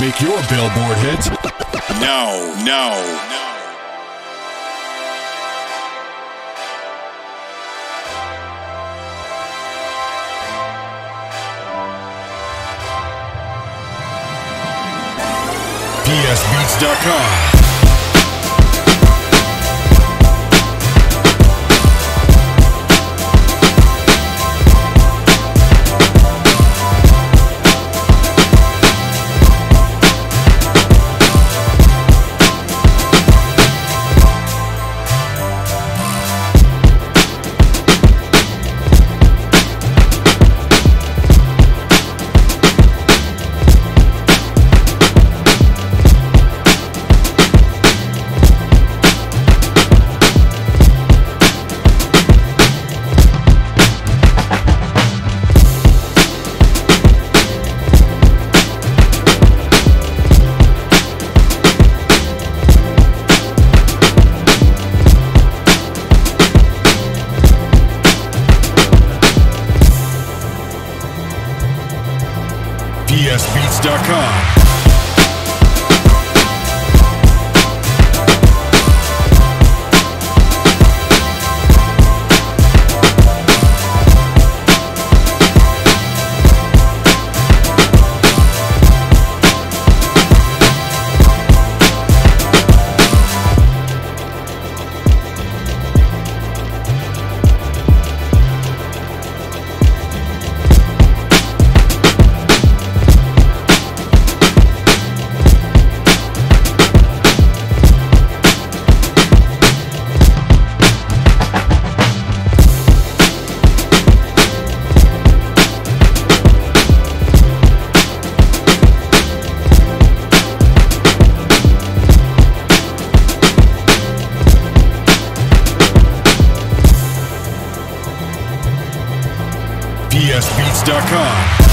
Make your Billboard hit. No. PSBeats.com. PSBeats.com. PSBeats.com.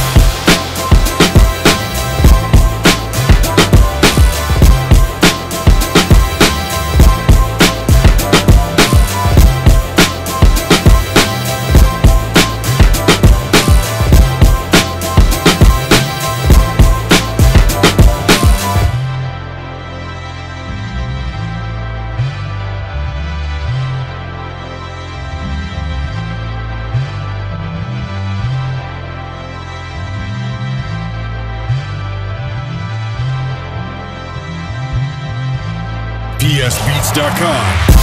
PSBeats.com.